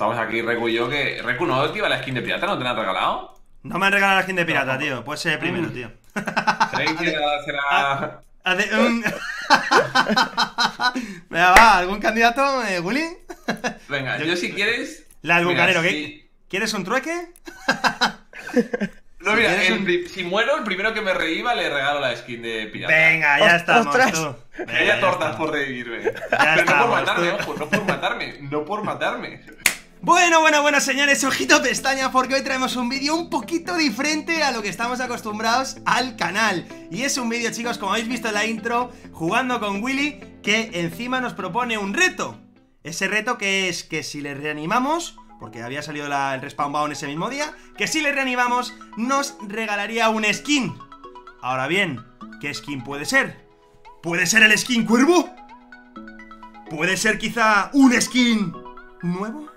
Estamos aquí, Reku y yo, que... Reku, ¿no te iba la skin de pirata? ¿No te la han regalado? No me han regalado la skin de pirata, tío. Puede ser primero, tío. Será... Venga, va, ¿algún candidato, Willy? Venga, yo si quieres... La del bucanero, ¿qué? ¿Quieres un trueque? No, mira, si muero, el primero que me reviva le regalo la skin de pirata. Venga, ya estamos, tú. Que haya tortas por revivirme. Pero no por matarme, ojo, no por matarme. No por matarme. Bueno, señores, ojito pestaña, porque hoy traemos un vídeo un poquito diferente a lo que estamos acostumbrados al canal. Y es un vídeo, chicos, como habéis visto en la intro, jugando con Willy, que encima nos propone un reto. Ese reto que es que si le reanimamos, porque había salido el respawn bound ese mismo día, que si le reanimamos nos regalaría un skin. Ahora bien, ¿qué skin puede ser? ¿Puede ser el skin cuervo? ¿Puede ser quizá un skin nuevo?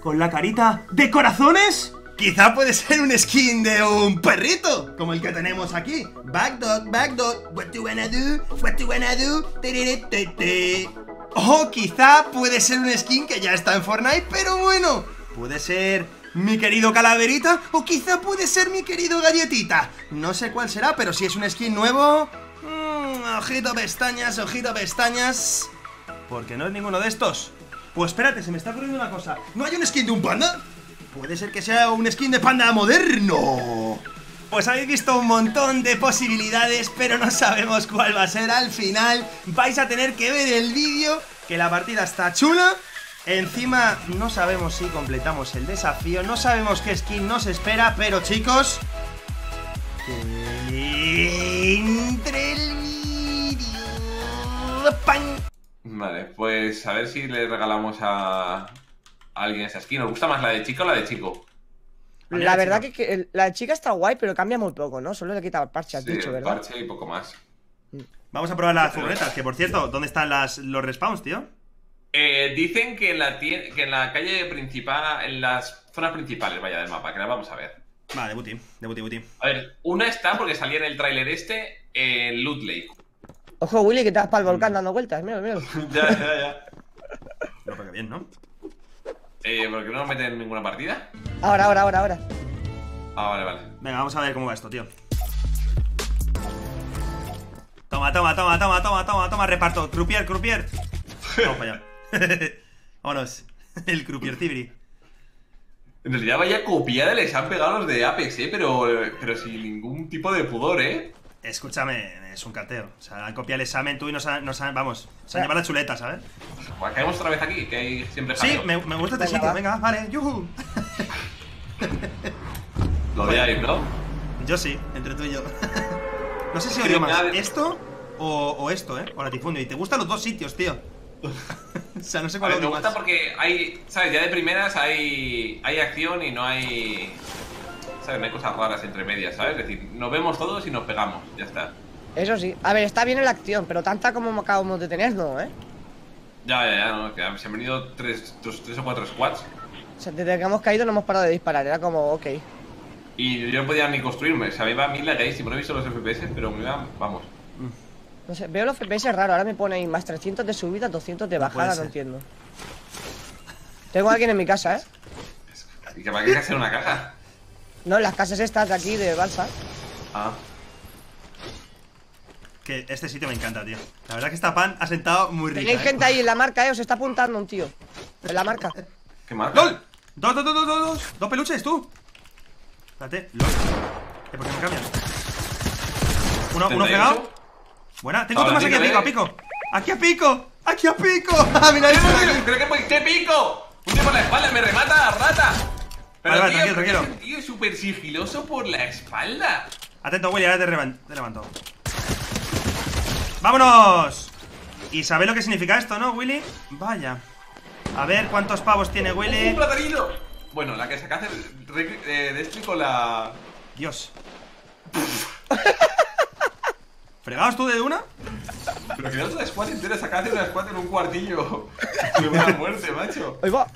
¿Con la carita de corazones? Quizá puede ser un skin de un perrito, como el que tenemos aquí. Backdog, backdog, what you wanna do, what you wanna do. O quizá puede ser un skin que ya está en Fortnite, pero bueno, puede ser mi querido Calaverita o quizá puede ser mi querido Galletita. No sé cuál será, pero si es un skin nuevo... ojito pestañas, ojito pestañas, porque no es ninguno de estos. Pues espérate, se me está ocurriendo una cosa. ¿No hay un skin de un panda? Puede ser que sea un skin de panda moderno. Pues habéis visto un montón de posibilidades, pero no sabemos cuál va a ser. Al final vais a tener que ver el vídeo, que la partida está chula. Encima no sabemos si completamos el desafío, no sabemos qué skin nos espera, pero chicos, que entre el vídeo. ¡Pan! Vale, pues a ver si le regalamos a alguien esa skin. ¿Os gusta más la de chica o la de chico? La verdad que la de chica está guay, pero cambia muy poco, ¿no? Solo le quita el parche, has dicho, ¿verdad? El parche y poco más. Vamos a probar las furgonetas, que por cierto, ¿dónde están los respawns, tío? Dicen que en la calle principal, en las zonas principales, vaya, del mapa, que las vamos a ver. Vale, de butín. A ver, una está, porque salía en el tráiler este, en Loot Lake. Ojo, Willy, que te vas para el volcán dando vueltas, mira. Ya. No, pero que bien, ¿no? ¿Por qué no nos meten en ninguna partida? Ahora. Ah, vale. Venga, vamos a ver cómo va esto, tío. Toma, reparto. Croupier. Vamos para allá. Vámonos. El croupier tibri. En realidad, vaya copiada les han pegado los de Apex, pero sin ningún tipo de pudor, Escúchame, es un carteo. O sea, han copiado el examen tú y nos han llevado la chuleta, ¿sabes? Pues caemos otra vez aquí, que hay siempre jaleo. Sí, me gusta este sitio, venga, vale, yuhu. Lo veáis, ¿no? Yo sí, entre tú y yo. No sé si odio más esto o esto, o latifundio. Y te gustan los dos sitios, tío. O sea, no sé cuál es. Me gusta más porque hay, ¿sabes? Ya de primeras hay acción y no hay... ¿Sabes? No hay cosas raras entre medias, ¿sabes? Es decir, nos vemos todos y nos pegamos, ya está. Eso sí. A ver, está bien en la acción, pero tanta como acabamos de tener, no, Ya, no, que se han venido tres o cuatro squads. O sea, desde que hemos caído no hemos parado de disparar, era como, ok. Y yo no podía ni construirme, o sea, me iba a mil lagadísimo, no he visto los FPS, pero me iba, vamos. No sé, veo los FPS raro, ahora me pone ahí más 300 de subida, 200 de bajada, no entiendo. Tengo a alguien en mi casa, ¿Y que para qué hacer una caja? No, las casas estas de aquí, de balsa. Ah. Que este sitio me encanta, tío. La verdad que esta pan ha sentado muy rico. Tenéis gente ahí en la marca, os está apuntando un tío. En la marca. ¿Qué marca? ¡Lol! Dos peluches, tú. Espérate, LOL. ¿Por qué me cambian? Uno pegado. Buena, tengo otro más aquí a pico. ¡Ah, mira eso! ¡Creo que ¡qué pico! Un tío por la espalda, me remata, rata. Pero vale, tío, tranquilo. Tío es súper sigiloso por la espalda. Atento, Willy, ahora te levanto. ¡Vámonos! ¿Y sabéis lo que significa esto, no, Willy? Vaya. A ver cuántos pavos tiene Willy. ¡Un platanillo! Bueno, la que sacaste de este con la... Dios. ¿Fregados tú de una? Pero que no es la squad entera, sacaste una squad en un cuartillo. De una muerte, macho. Ahí va.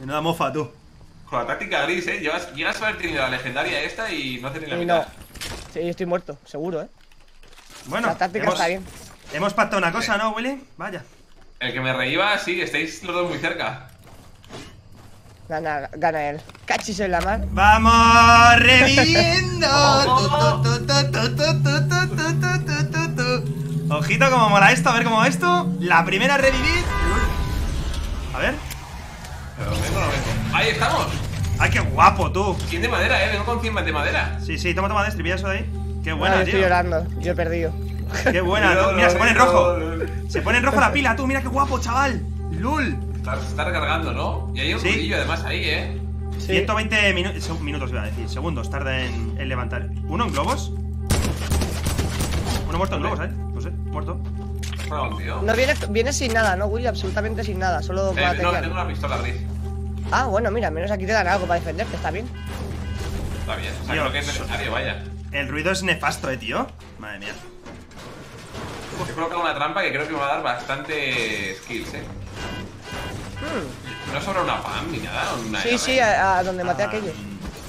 Menuda mofa, tú. Con la táctica gris, llegas a haber tenido la legendaria esta y no haces ni la mitad. Sí, yo estoy muerto, seguro, Bueno, la táctica está bien. Hemos pactado una cosa, ¿no, Willy? Vaya. El que me reíba, sí, estáis los dos muy cerca. Gana él. Cachis en la mar. ¡Vamos reviviendo! Ojito como mola esto, a ver cómo va esto. La primera revivir. A ver. Pero vengo, no vengo. Ahí estamos. ¡Ay, qué guapo, tú! 100 de madera, vengo con 100 de madera. Sí, sí, toma, destripilla eso de ahí. Qué buena, no, estoy tío. Llorando, yo he perdido. Qué buena, no, mira, se pone en rojo. Se pone en rojo la pila, tú, mira qué guapo, chaval. Lul. Se está recargando, ¿no? Y hay un ruidillo además ahí, ¿eh? Sí. 120 minutos, iba a decir, segundos tarda en levantar. ¿Uno en globos? Uno muerto en globos, ¿eh? No sé, muerto. No viene sin nada, ¿no, Willy? Absolutamente sin nada, solo para no, tengo una pistola gris. Ah, bueno, mira, menos aquí te dan algo para defenderte, está bien. Está bien, o sea, tío, creo que es necesario, vaya. El ruido es nefasto, tío. Madre mía. He colocado una trampa que creo que me va a dar bastante skills, ¿eh? ¿No sobra una pan ni nada? Una sí, sí, a donde maté a aquello.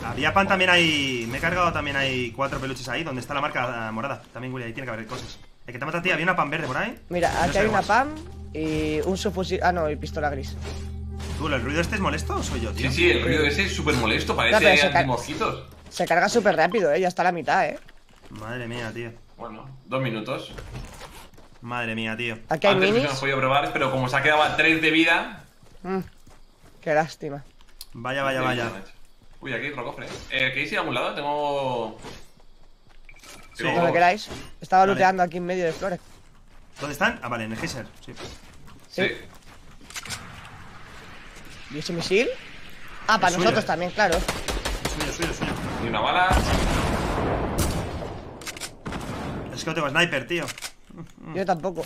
Había pan también ahí. Me he cargado también ahí 4 peluches ahí, donde está la marca morada. También, Willy, ahí tiene que haber cosas. El que te mata a ti, había una pan verde por ahí. Mira, no aquí hay una pan y un subfusil. Ah, no, y pistola gris. ¿Tú, el ruido este es molesto o soy yo, tío? Sí, sí, el ruido ese es súper molesto, parece anti-mosquitos. Se carga súper rápido, ya está a la mitad, Madre mía, tío. Bueno, 2 minutos. Madre mía, tío. Aquí hay minis. Antes no he podido probar, pero como se ha quedado a 3 de vida. Qué lástima. Vaya, vaya, vaya. Uy, aquí hay otro cofre. ¿Queréis ir a algún lado? Tengo... Sí, donde queráis. Estaba looteando aquí en medio de flores. ¿Dónde están? Ah, vale, en el Géiser. Sí. ¿Y ese misil? Ah, para nosotros también, claro. Suyo. Y una bala. Es que no tengo sniper, tío. Yo tampoco.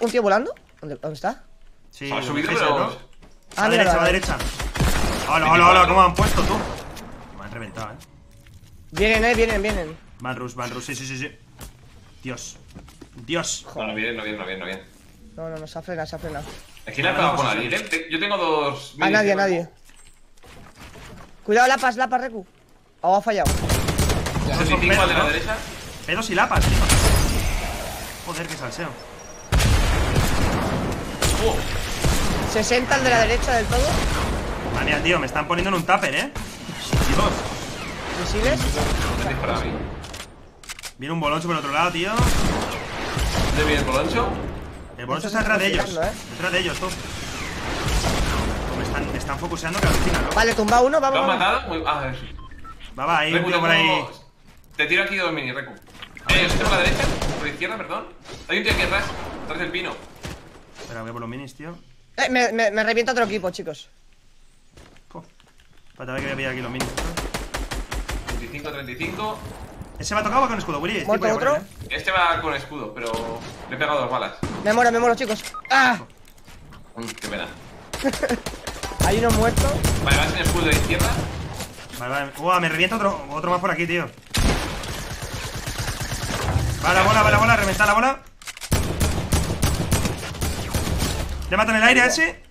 ¿Un tío volando? ¿Dónde está? Sí, ha subido, pero... A la derecha, a la derecha. Hola, ¿cómo me han puesto, tú? Me han reventado, Vienen. Van Rus, sí. Dios. Joder. No viene. No, se ha frenado. Es que le ha pegado con la línea. Yo tengo 2... A nadie. Cuidado, lapas, Recu. Oh, ha fallado. 65 de la derecha. Pedos y lapas, tío. Joder, qué salseo. 60 al de la derecha del todo. Madre mía, tío, me están poniendo en un tupper, Dios. ¿Misiles? Viene un boloncho por el otro lado, tío. ¿Dónde viene el boloncho? El boloncho está detrás de ellos. Detrás de ellos, tú. Me están focuseando que alucina, ¿no? Vale, tumba uno, vamos. ¿Lo han matado? Sí. Va, hay un tío por ahí. Te tiro aquí 2 mini, Recu. Yo tengo a la derecha, por la izquierda, perdón. Hay un tío aquí atrás, atrás del pino. Espera, voy por los minis, tío. Me revienta otro equipo, chicos. Para ver que voy a pillar aquí los minis. 35. ¿Ese va tocado o va con escudo, Willy? ¿Muerto otro? Este va con escudo, pero le he pegado 2 balas. Me muero, chicos. ¡Ah! Qué pena. Hay uno muerto. Vale, va sin escudo de izquierda. Vale. Uah, me revienta otro más por aquí, tío. Va la bola, reventa la bola. Le matan el aire a ese.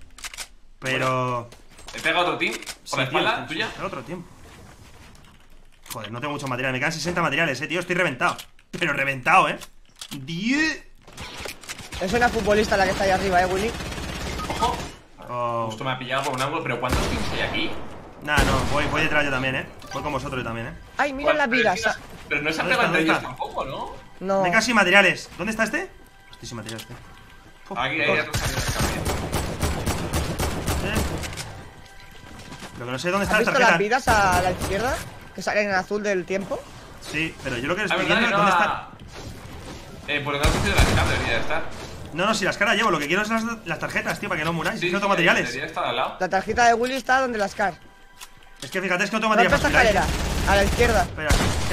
Pero... He pegado otro team. Por la espalda tuya. Otro team. Joder, no tengo mucho material. Me quedan 60 materiales, tío. Estoy reventado. Pero reventado, ¡Diez! Es una futbolista la que está ahí arriba, Willy. ¡Ojo! Justo me ha pillado por un ángulo, pero ¿cuántos teams hay aquí? No, voy detrás yo también, Voy con vosotros también, ¡Ay, mira las vidas! Pero no se han pegado ellos tampoco, ¿no? No. Venga, sin materiales. ¿Dónde está este? Estoy sin materiales, Aquí hay otros también. Lo que no sé dónde está la tarjeta. ¿Has visto las vidas a la izquierda? Que salen en azul del tiempo. Sí, pero yo lo que les estoy viendo es dónde está. Por el lado de las caras debería estar. No, si las caras llevo, lo que quiero es las tarjetas, tío, para que no muráis. Sí, es que no tengo materiales. Debería estar al lado. La tarjeta de Willy está donde las car. Es que fíjate, es que no tengo materiales. Esta escalera, a la izquierda. Espera,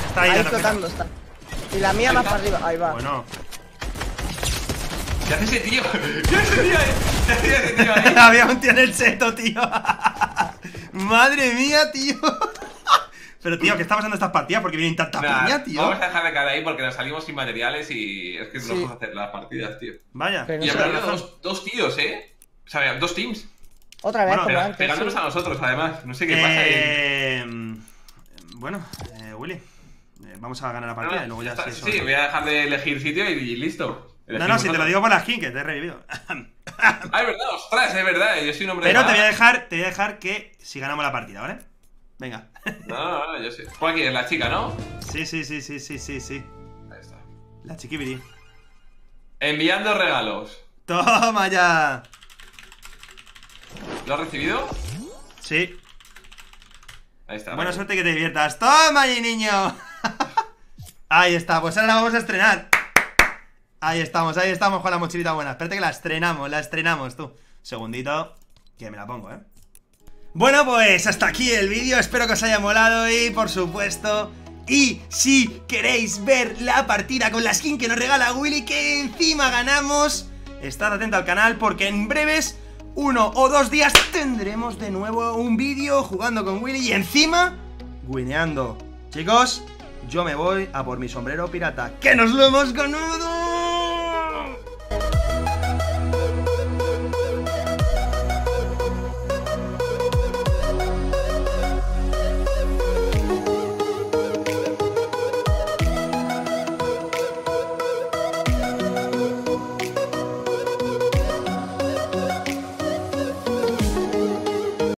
está ahí flotando, está. Y la mía más para arriba, ahí va. Bueno. ¿Qué hace ese tío? ¿Qué hace ese tío ahí? Había un tío en el seto, tío. Madre mía, tío. Pero, tío, ¿qué está pasando estas partidas? Porque vienen tanta piña, tío. Vamos a dejar de caer ahí porque nos salimos sin materiales y es que no vamos a hacer las partidas, tío. Vaya. Pero y hablando de dos tíos, O sea, 2 teams. Otra vez, bueno, pegándonos a nosotros, además. No sé qué pasa ahí. Bueno, Willy. Vamos a ganar la partida y luego ya está, voy a dejar de elegir sitio y listo. No, si te lo digo por la skin, que te he revivido. Ah, es verdad, ostras, es verdad. Yo soy un hombre. Pero de te voy a dejar que si ganamos la partida, ¿vale? Venga. No, no, yo sí. Pues aquí es la chica, ¿no? Sí. Ahí está. La chiquibiri. Enviando regalos. Toma ya. ¿Lo has recibido? Sí. Ahí está. Buena suerte, que te diviertas. Toma allí, niño. Ahí está, pues ahora la vamos a estrenar. Ahí estamos con la mochilita buena. Espérate que la estrenamos tú. Segundito, que me la pongo, ¿eh? Bueno, pues hasta aquí el vídeo. Espero que os haya molado y, por supuesto... Y si queréis ver la partida con la skin que nos regala Willy, que encima ganamos, estad atento al canal porque en breves, 1 o 2 días, tendremos de nuevo un vídeo jugando con Willy y encima, wineando. Chicos, yo me voy a por mi sombrero pirata. ¡Que nos vemos con uno!